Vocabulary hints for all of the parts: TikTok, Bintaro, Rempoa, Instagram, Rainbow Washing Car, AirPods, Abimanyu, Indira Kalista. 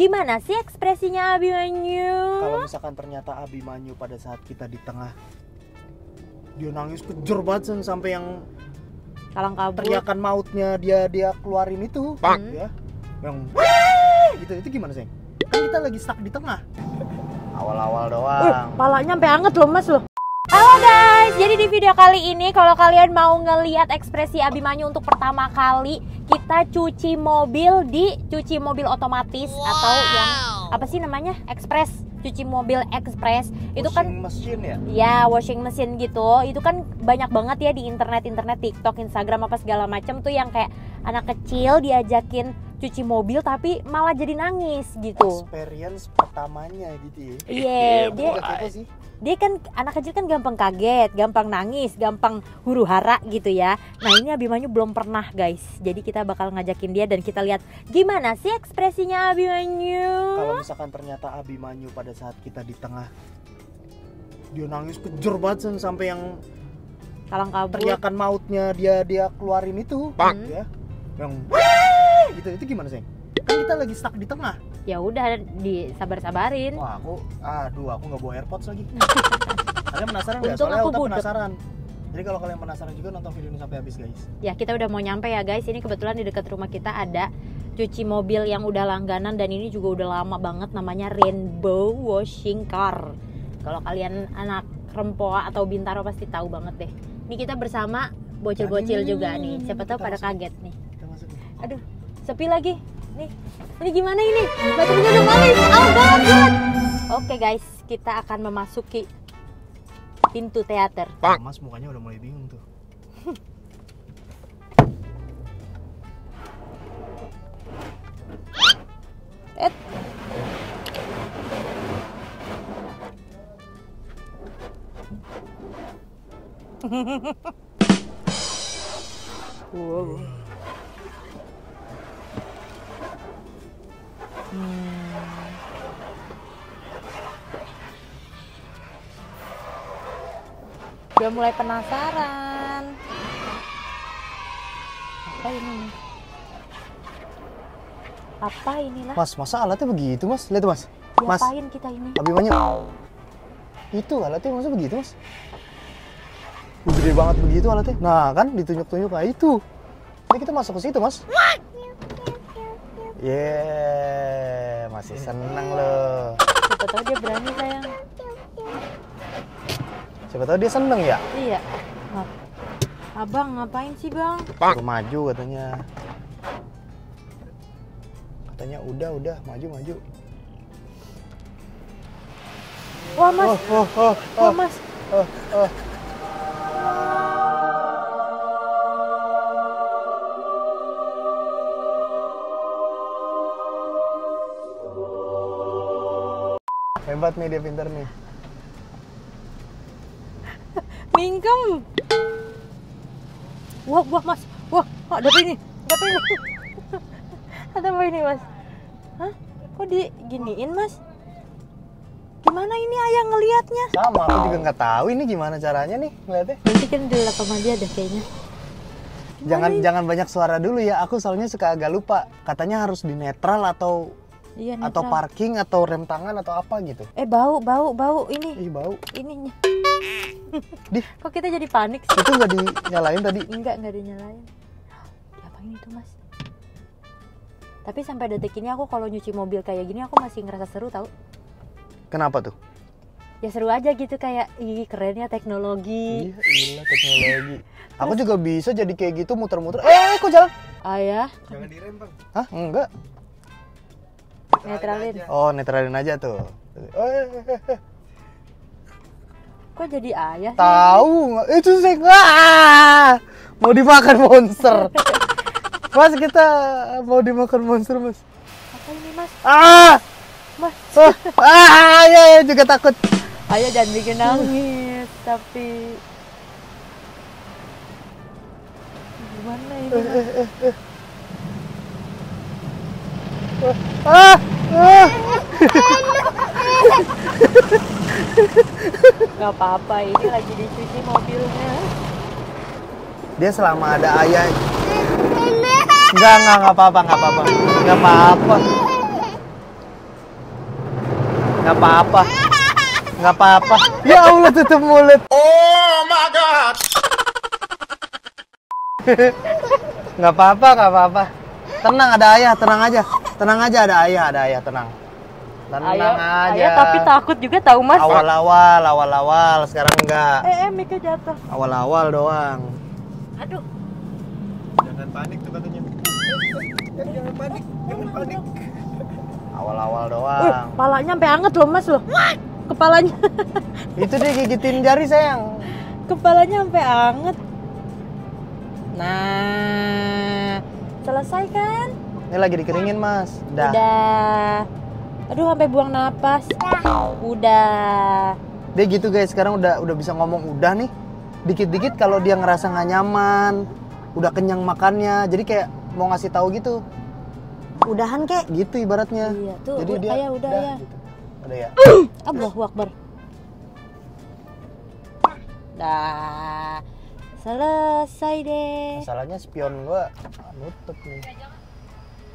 Gimana sih ekspresinya Abimanyu? Kalau misalkan ternyata Abimanyu pada saat kita di tengah, dia nangis kejer banget sampai yang kalang kabut, teriakan mautnya dia keluarin itu, ya, yang gitu, itu gimana sih? Kan kita lagi stuck di tengah. Awal-awal doang. Palanya sampai anget loh mas loh. Halo guys, jadi di video kali ini kalau kalian mau ngelihat ekspresi Abimanyu untuk pertama kali, kita cuci mobil otomatis, atau yang apa sih namanya? Express, cuci mobil express. Itu kan mesin ya? Ya, washing machine gitu. Itu kan banyak banget ya di internet, TikTok, Instagram apa segala macam tuh yang kayak anak kecil diajakin cuci mobil tapi malah jadi nangis gitu. Experience pertamanya gitu ya. Yeah, dia kan anak kecil kan gampang kaget, gampang nangis, gampang huru hara gitu ya. Nah ini Abimanyu belum pernah guys, jadi kita bakal ngajakin dia dan kita lihat gimana sih ekspresinya Abimanyu. Kalau misalkan ternyata Abimanyu pada saat kita di tengah, dia nangis kejer banget sampai yang kalang kabut, teriakan mautnya dia keluarin itu, ya, yang itu gimana sih? Kan kita lagi stuck di tengah. Ya udah disabar-sabarin. Wah, aduh aku nggak bawa AirPods lagi. Kalian penasaran nggak? Soalnya aku penasaran. Jadi kalau kalian penasaran juga, nonton video ini sampai habis guys. Ya kita udah mau nyampe ya guys. Ini kebetulan di dekat rumah kita ada cuci mobil yang udah langganan dan ini juga udah lama banget. Namanya Rainbow Washing Car. Kalau kalian anak Rempoa atau Bintaro pasti tahu banget deh. Ini kita bersama bocil-bocil juga nih. Siapa tahu pada kaget nih. Aduh. Sepi lagi, nih, ini gimana ini? Baterainya udah mati, banget. Oke guys, kita akan memasuki pintu teater. Mas mukanya udah mulai bingung tuh. Wow. Udah mulai penasaran apa ini lah mas, masa alatnya begitu mas? Lihat mas, ngapain kita ini? Abimanyu itu alatnya masa begitu mas? Gede banget begitu alatnya. Nah kan ditunjuk-tunjuk kayak itu. Jadi kita masuk ke situ mas. Yeah, masih seneng loh. Siapa tahu dia berani sayang. Siapa tahu dia seneng ya. Iya. Abang ngapain sih bang? Suruh maju katanya. Katanya udah maju. Wah mas. Wah mas. Hebat nih, dia pintar nih. Mingkem. Wah mas. Wah, ada apa ini? Ada apa ini mas? Hah? Kok diginiin mas? Gimana ini ayah ngelihatnya? Sama, aku juga nggak tahu ini gimana caranya nih ngeliatnya. Nanti kan dilap sama dia ada kayaknya. Jangan banyak suara dulu ya, aku soalnya suka agak lupa. Katanya harus di netral atau... Iya, atau parking atau rem tangan atau apa gitu. Bau ini. Ih, bau. Ininya. Dih, kok kita jadi panik sih? Itu nggak dinyalain tadi? Enggak dinyalain. Diapain itu mas? Tapi sampai detik ini aku kalau nyuci mobil kayak gini aku masih ngerasa seru tau. Kenapa tuh? Ya seru aja gitu, kayak ih kerennya teknologi. Iya teknologi. Aku juga bisa jadi kayak gitu muter-muter. Kok jalan? Ayah. Jangan direm bang. Hah? Enggak. Netralin. Netralin aja tuh. Kok jadi ayah sih? Tahu nggak? Itu sih mau dimakan monster. Mas, kita mau dimakan monster mas. Apa ini mas? Mas. Ayah juga takut. Ayah jangan bikin nangis. Tapi gimana ini mas? Gak apa-apa, ini lagi dicuci mobilnya. Dia selama ada ayah. Enggak apa-apa. Nggak apa-apa. Nggak apa-apa. Ya Allah, tutup mulut. Oh my god. Nggak apa-apa, nggak apa-apa. Tenang, ada ayah, tenang aja. Tenang aja, ada ayah, tenang. Tenang aja. Ayah tapi takut juga tahu mas. Awal-awal, awal-awal, sekarang enggak. Mika jatuh. Awal-awal doang. Aduh. Jangan panik tuh katanya. Jangan panik, jangan panik. Awal-awal doang. Kepalanya sampai anget loh mas loh. Kepalanya. Itu dia gigitin jari sayang. Kepalanya sampai anget. Nah, selesai kan? Ini lagi dikeringin mas. Udah. Udah. Aduh sampai buang napas. Udah. Dia gitu guys, sekarang udah bisa ngomong udah nih. Dikit-dikit kalau dia ngerasa nggak nyaman, udah kenyang makannya. Jadi kayak mau ngasih tahu gitu. Udahan kek. Gitu ibaratnya. Iya, tuh. Jadi dia ayah, udah ya. Gitu. Udah ya. Allahu Akbar. Dah. Selesai deh. Masalahnya spion gua nutup nih.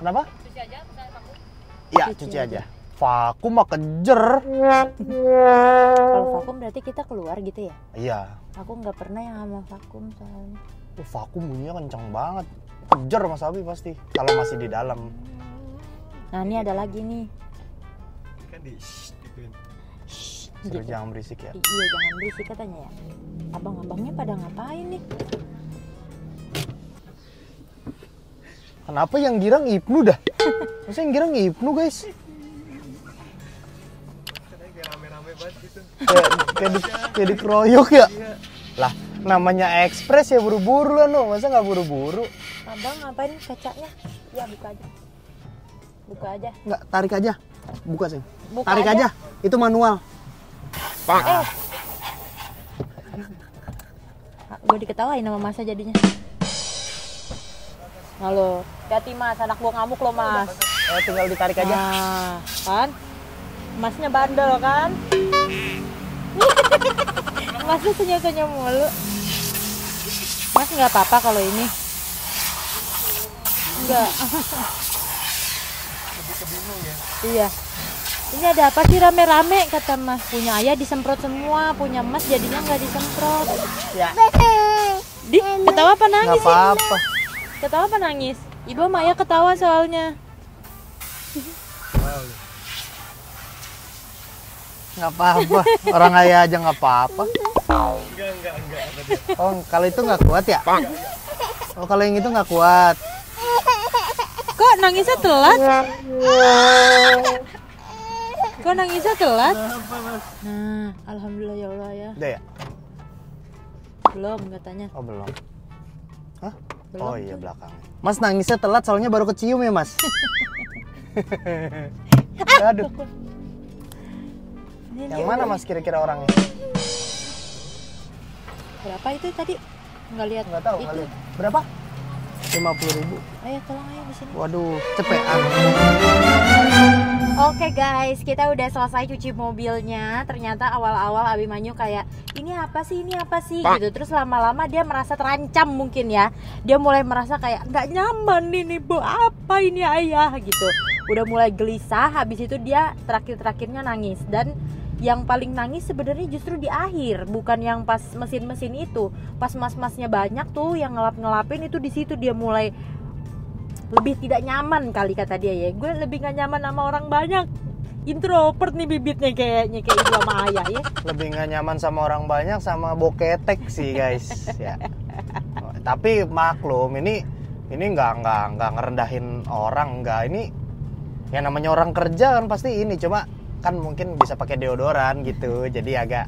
Kenapa? Cuci aja, ya, cuci aja. Vakum mah kejer. Kalau vakum berarti kita keluar gitu ya? Iya. Aku nggak pernah yang sama vakum soalnya. Vakum bunyinya kencang banget. Kejer Mas Abi pasti. Kalau masih di dalam. Nah ini ada lagi nih. Kan di shhh. Suruh jangan berisik ya? Iya jangan berisik katanya ya. Abang-abangnya pada ngapain nih? Kenapa yang girang Ibnu dah? Masa yang girang Ibnu guys? Kayak rame-rame banget gitu. Kayak dikeroyok ya? Lah, namanya ekspres ya buru-buru lah no. Masa nggak buru-buru? Abang ngapain kacanya? Ya buka aja. Buka aja. Nggak, tarik aja. Buka sih. Tarik aja. Itu manual. Pak. Gue diketawain sama masa jadinya. Halo, hati mas, anak gua ngamuk loh mas. Tinggal ditarik aja. Nah, kan? Masnya bandel kan? Masnya senyum-senyum mulu. Mas nggak apa-apa kalau ini? Enggak. Iya. Ini ada apa sih rame-rame kata mas? Punya ayah disemprot semua, punya mas jadinya nggak disemprot. Ya. Di ketawa apa nangis? Nggak apa-apa. Ketawa apa nangis? Ibu Maya ketawa soalnya. Nggak apa-apa, orang ayah aja nggak apa-apa. Enggak. Oh, kalau itu nggak kuat ya? Oh, kalau yang itu nggak kuat. Kok nangisnya telat? Kok nangisnya telat? Nah, alhamdulillah ya Allah ya. Udah ya? Belum katanya. Oh, belum. Hah? Belum oh iya tuh. Belakang. Mas nangisnya telat soalnya baru kecium ya mas. Aduh. Yang mana mas kira-kira orangnya? Berapa itu tadi? Nggak lihat. Nggak tahu. Nggak lihat. Berapa? 50.000. Ayo tolong ayo di sini. Waduh cepetan. Oke guys, kita udah selesai cuci mobilnya. Ternyata awal-awal Abimanyu kayak ini apa sih gitu. Terus lama-lama dia merasa terancam mungkin ya. Dia mulai merasa kayak nggak nyaman ini bu, apa ini ayah gitu. Udah mulai gelisah. Habis itu dia terakhir-terakhirnya nangis. Dan yang paling nangis sebenarnya justru di akhir, bukan yang pas mesin-mesin itu. Pas mas-masnya banyak tuh yang ngelap-ngelapin itu, di situ dia mulai lebih tidak nyaman kali kata dia ya. Gue lebih gak nyaman sama orang banyak. Introvert nih bibitnya kayaknya kayak ibu sama ayah ya. Lebih gak nyaman sama orang banyak sama boketek sih guys. Ya. Tapi maklum ini nggak ngerendahin orang nggak. Ini yang namanya orang kerja kan pasti ini. Cuma kan mungkin bisa pakai deodoran gitu. Jadi agak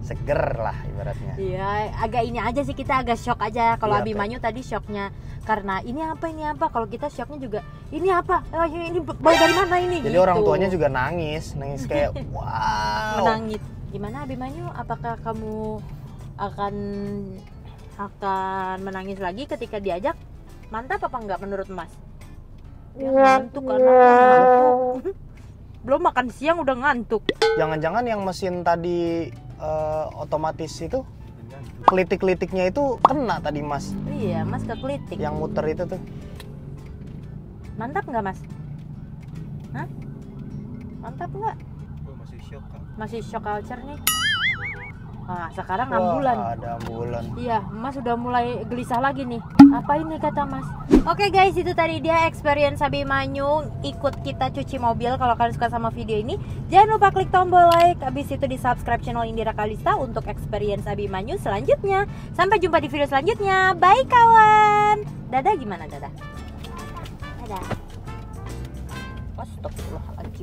seger lah ibaratnya. Iya, agak ini aja sih kita agak shock aja. Kalau ya, Abimanyu tadi shocknya karena ini apa. Kalau kita shocknya juga ini apa? Ini bawa dari mana ini? Jadi gitu. Orang tuanya juga nangis kayak wow. Menangis. Gimana Abimanyu? Apakah kamu akan menangis lagi ketika diajak? Mantap apa enggak menurut Mas? Ya ngantuk kan? Belum makan siang udah ngantuk. Jangan-jangan yang mesin tadi otomatis itu kelitik-kelitiknya itu kena tadi mas. Iya mas kekelitik. Yang muter itu tuh. Mantap nggak mas? Hah? Mantap nggak? Masih shock kan? Masih shock culture nih. Nah, sekarang wah, ambulan. Ada ambulan. Iya, Mas sudah mulai gelisah lagi nih. Apa ini kata Mas? Oke guys, itu tadi dia experience Abimanyu ikut kita cuci mobil. Kalau kalian suka sama video ini, jangan lupa klik tombol like. Habis itu di-subscribe channel Indira Kalista untuk experience Abimanyu selanjutnya. Sampai jumpa di video selanjutnya. Bye kawan. Dadah, gimana dadah? Dadah. Astagfirullahaladzim.